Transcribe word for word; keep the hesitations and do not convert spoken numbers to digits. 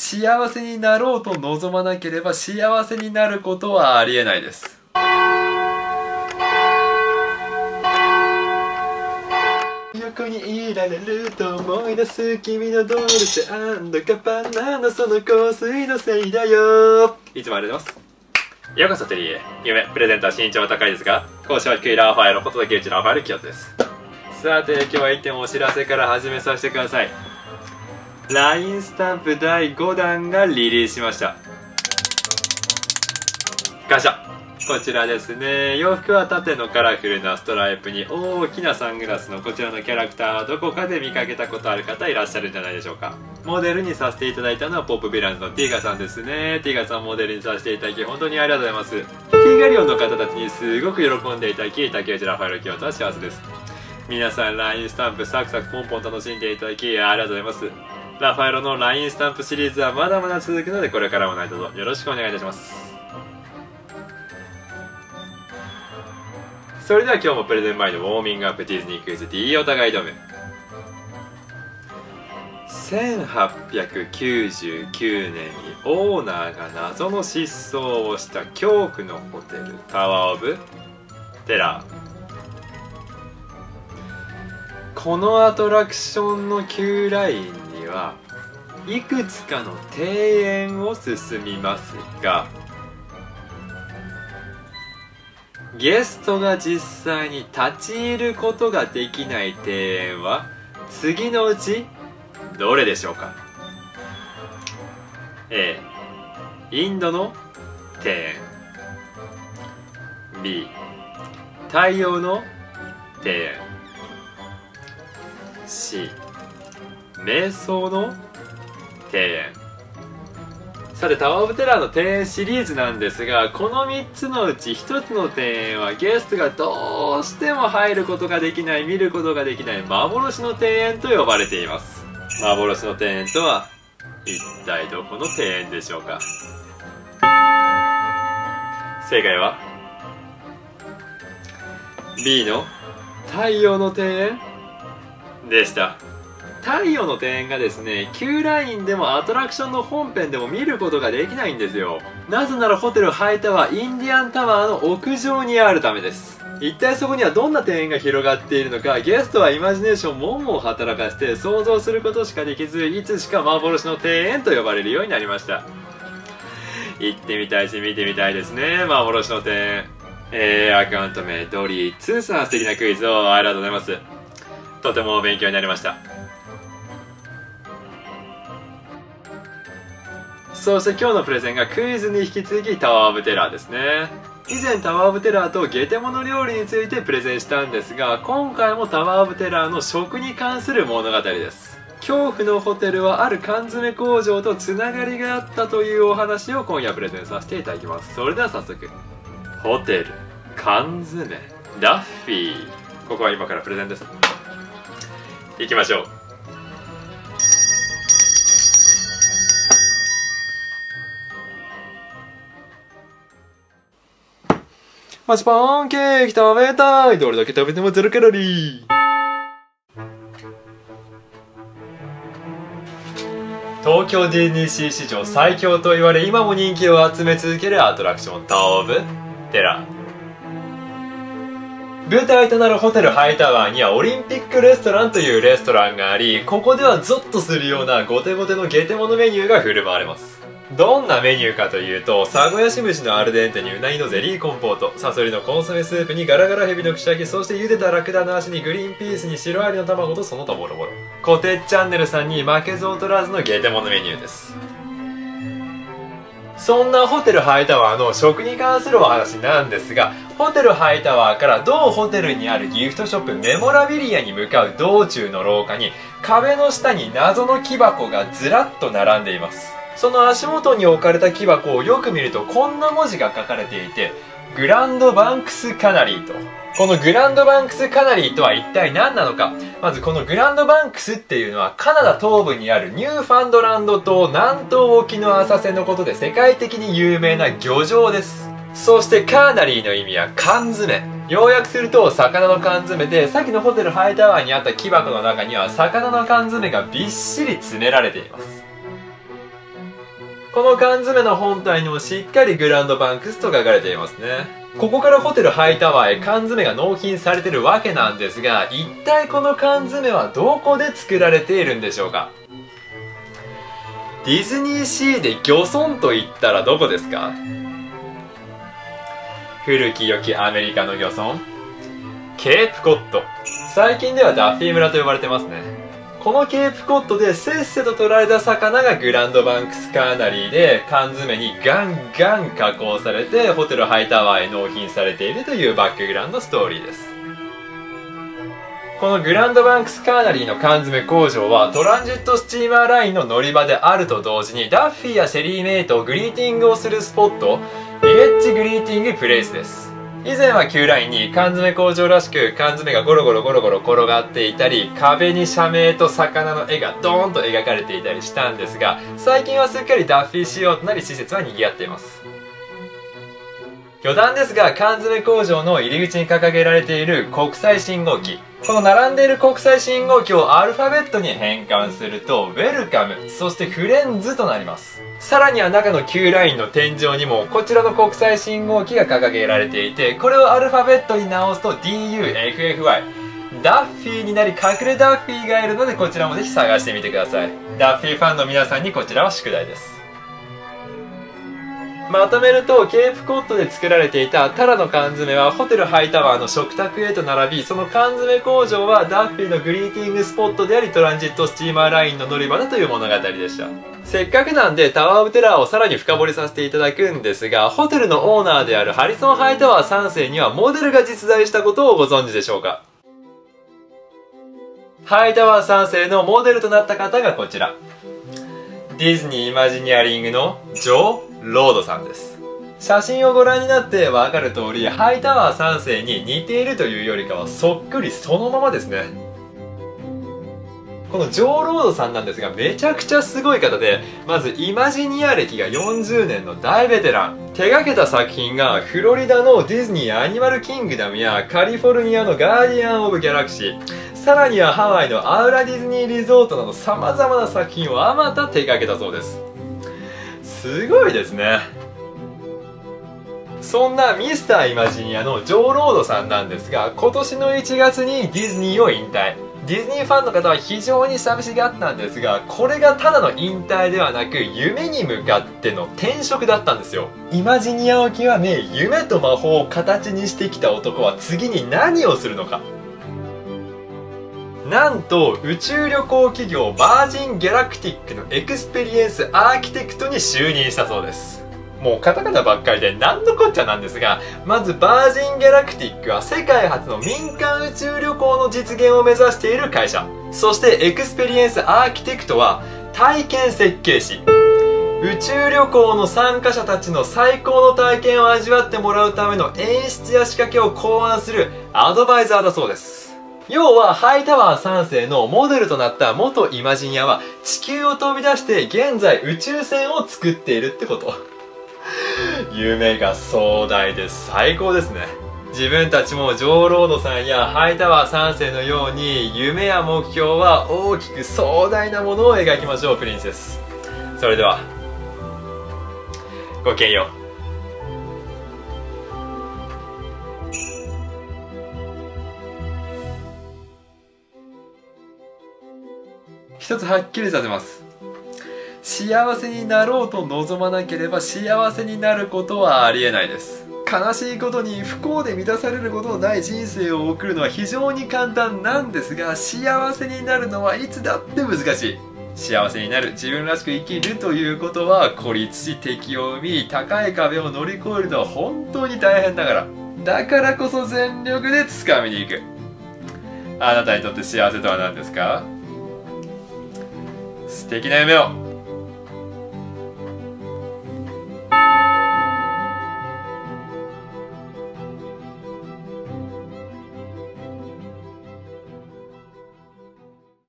幸せになろうと望まなければ幸せになることはありえないです。横にいられると思い出す君のドルチェ&ガッパナのその香水のせいだよ。いつもありがとうございます。ようこそテリーへ。夢プレゼンター身長は高いですが講師は低いラーファーへのことだけうちのラーファール清人です。さて今日は一点お知らせから始めさせてください。 ライン スタンプだいごだんがリリースしました。ガシャこちらですね。洋服は縦のカラフルなストライプに大きなサングラスのこちらのキャラクターはどこかで見かけたことある方いらっしゃるんじゃないでしょうか。モデルにさせていただいたのはポップヴィランズのティガさんですね。ティガさんモデルにさせていただき本当にありがとうございます。ティガリオンの方たちにすごく喜んでいただき竹内ラファエル清人は幸せです。皆さん ライン スタンプサクサクポンポン楽しんでいただきありがとうございます。ラファエロの ライン スタンプシリーズはまだまだ続くのでこれからも何卒よろしくお願いいたします。それでは今日もプレゼン前のウォーミングアップディズニークイズ D お互い挑むせんはっぴゃくきゅうじゅうきゅうねんにオーナーが謎の失踪をした恐怖のホテルタワー・オブ・テラー。このアトラクションの旧ラインいくつかの庭園を進みますがゲストが実際に立ち入ることができない庭園は次のうちどれでしょうか。 A インドの庭園 B 太陽の庭園 C 瞑想の庭園。さてタワー・オブ・テラーの庭園シリーズなんですがこのみっつのうちひとつの庭園はゲストがどうしても入ることができない見ることができない幻の庭園と呼ばれています。幻の庭園とは一体どこの庭園でしょうか。正解は B の太陽の庭園でした。太陽の庭園がですね旧ラインでもアトラクションの本編でも見ることができないんですよ。なぜならホテルハイタワーインディアンタワーの屋上にあるためです。一体そこにはどんな庭園が広がっているのかゲストはイマジネーションもんもん働かせて想像することしかできずいつしか幻の庭園と呼ばれるようになりました。行ってみたいし見てみたいですね幻の庭園。えー、アカウント名ドリーツさん素敵なクイズをありがとうございます。とても勉強になりました。そして今日のプレゼンがクイズに引き続きタワー・オブ・テラーですね。以前タワー・オブ・テラーとゲテモノ料理についてプレゼンしたんですが今回もタワー・オブ・テラーの食に関する物語です。恐怖のホテルはある缶詰工場とつながりがあったというお話を今夜プレゼンさせていただきます。それでは早速ホテル缶詰ダッフィーここは今からプレゼンです。いきましょう。マシュパンケーキ食べたい。どれだけ食べてもゼロカロリー。東京ディズニーシー史上最強と言われ今も人気を集め続けるアトラクションタワー・オブ・テラー。舞台となるホテルハイタワーにはオリンピックレストランというレストランがありここではゾッとするようなゴテゴテのゲテモノメニューが振る舞われます。どんなメニューかというとサゴヤシムシのアルデンテにウナギのゼリーコンポートサソリのコンソメスープにガラガラヘビの串焼きそして茹でたラクダの足にグリーンピースにシロアリの卵とその他もろもろ。コテッチャンネルさんに負けず劣らずのゲテモノメニューです。そんなホテルハイタワーの食に関するお話なんですがホテルハイタワーから同ホテルにあるギフトショップメモラビリアに向かう道中の廊下に壁の下に謎の木箱がずらっと並んでいます。その足元に置かれた木箱をよく見るとこんな文字が書かれていてグランドバンクスカナリーと。このグランドバンクスカナリーとは一体何なのか。まずこのグランドバンクスっていうのはカナダ東部にあるニューファンドランド島南東沖の浅瀬のことで世界的に有名な漁場です。そしてカーナリーの意味は缶詰。要約すると魚の缶詰でさっきのホテルハイタワーにあった木箱の中には魚の缶詰がびっしり詰められています。この缶詰の本体にもしっかりグランドバンクスと書かれていますね。ここからホテルハイタワーへ缶詰が納品されてるわけなんですが、一体この缶詰はどこで作られているんでしょうか。ディズニーシーで漁村といったらどこですか。古き良きアメリカの漁村、ケープコット。最近ではダッフィー村と呼ばれてますね。このケープコットでせっせと捕られた魚がグランドバンクスカーナリーで缶詰にガンガン加工されてホテルハイタワーへ納品されているというバックグラウンドストーリーです。このグランドバンクスカーナリーの缶詰工場はトランジットスチーマーラインの乗り場であると同時に、ダッフィーやシェリーメイトをグリーティングをするスポット、ビレッジグリーティングプレイスです。以前は旧ラインに缶詰工場らしく缶詰がゴロゴロゴロゴロ転がっていたり、壁に社名と魚の絵がドーンと描かれていたりしたんですが、最近はすっかりダッフィー仕様となり施設は賑わっています。余談ですが、缶詰工場の入り口に掲げられている国際信号機、この並んでいる国際信号機をアルファベットに変換するとウェルカム、そしてフレンズとなります。さらには中の Q ラインの天井にもこちらの国際信号機が掲げられていて、これをアルファベットに直すと ディーユーエフエフワイ、 ダッフィーになり隠れダッフィーがいるので、こちらもぜひ探してみてください。ダッフィーファンの皆さんにこちらは宿題です。まとめると、ケープコットで作られていたタラの缶詰はホテルハイタワーの食卓へと並び、その缶詰工場はダッフィーのグリーティングスポットでありトランジットスチーマーラインの乗り場だという物語でした。せっかくなんでタワー・オブ・テラーをさらに深掘りさせていただくんですが、ホテルのオーナーであるハリソン・ハイタワーさんせいにはモデルが実在したことをご存知でしょうか。ハイタワーさんせいのモデルとなった方がこちら、ディズニー・イマジニアリングのジョー・ロードさんです。写真をご覧になって分かる通り、ハイタワーさんせいに似ているというよりかはそっくりそのままですね。このジョー・ロードさんなんですが、めちゃくちゃすごい方で、まずイマジニア歴がよんじゅうねんの大ベテラン。手がけた作品がフロリダのディズニー・アニマル・キングダムやカリフォルニアのガーディアン・オブ・ギャラクシー、さらにはハワイのアウラ・ディズニー・リゾートなどさまざまな作品をあまた手がけたそうです。すごいですね。そんなミスターイマジニアのジョー・ロードさんなんですが、今年のいちがつにディズニーを引退。ディズニーファンの方は非常に寂しがったんですが、これがただの引退ではなく夢に向かっての転職だったんですよ。イマジニアを極め、夢と魔法を形にしてきた男は次に何をするのか。なんと宇宙旅行企業バージン・ギャラクティックのエクスペリエンスアーキテクトに就任したそうです。もうカタカナばっかりでなんのこっちゃなんですが、まずバージン・ギャラクティックは世界初の民間宇宙旅行の実現を目指している会社。そしてエクスペリエンスアーキテクトは体験設計士、宇宙旅行の参加者たちの最高の体験を味わってもらうための演出や仕掛けを考案するアドバイザーだそうです。要はハイタワーさんせいのモデルとなった元イマジニアは地球を飛び出して現在宇宙船を作っているってこと夢が壮大で最高ですね。自分たちもジョー・ロードさんやハイタワーさんせいのように夢や目標は大きく壮大なものを描きましょう。プリンセス、それではごきげんよう。一つはっきりさせます。幸せになろうと望まなければ幸せになることはありえないです。悲しいことに不幸で満たされることのない人生を送るのは非常に簡単なんですが、幸せになるのはいつだって難しい。幸せになる、自分らしく生きるということは孤立し敵を生み、高い壁を乗り越えるのは本当に大変だから、だからこそ全力で掴みに行く。あなたにとって幸せとは何ですか？素敵な夢を。